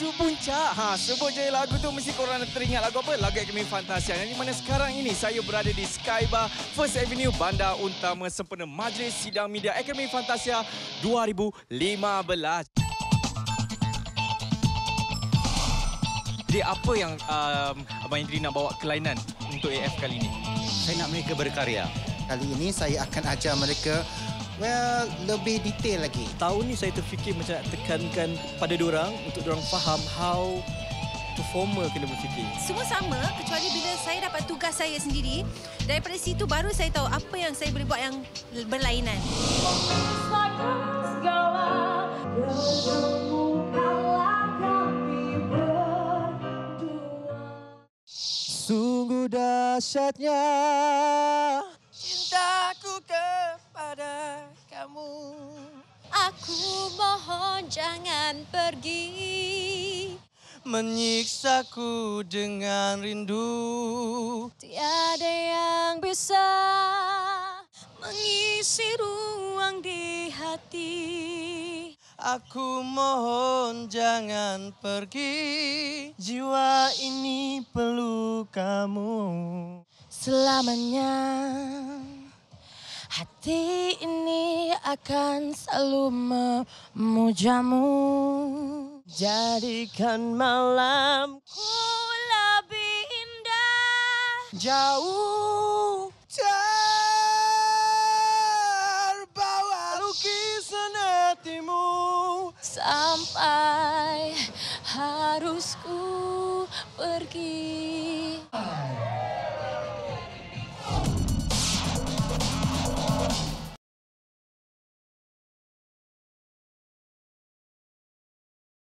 menuju puncak. Sebut je lagu tu mesti korang teringat lagu apa? Lagu Akademi Fantasia. Yang mana sekarang ini saya berada di Skybar First Avenue, bandar utama sempena Majlis Sidang Media Akademi Fantasia 2015. Jadi apa yang Abang Idri nak bawa kelainan untuk AF kali ini? Saya nak mereka berkarya. Kali ini saya akan ajar mereka lebih detail lagi. Tahun ni saya terfikir macam nak tekankan pada diorang untuk diorang faham how to formal kena berfikir. Semua sama kecuali bila saya dapat tugas saya sendiri. Daripada situ baru saya tahu apa yang saya boleh buat yang berlainan. Sungguh dahsyatnya cintaku kepada kamu. Aku mohon jangan pergi, menyiksaku dengan rindu. Tiada yang bisa mengisi ruang di hati. Aku mohon jangan pergi, jiwa ini perlu kamu selamanya. Hati ini akan selalu memujamu. Jadikan malamku lebih indah, jauh terbawa lukisan hatimu. Sampai harus ku pergi.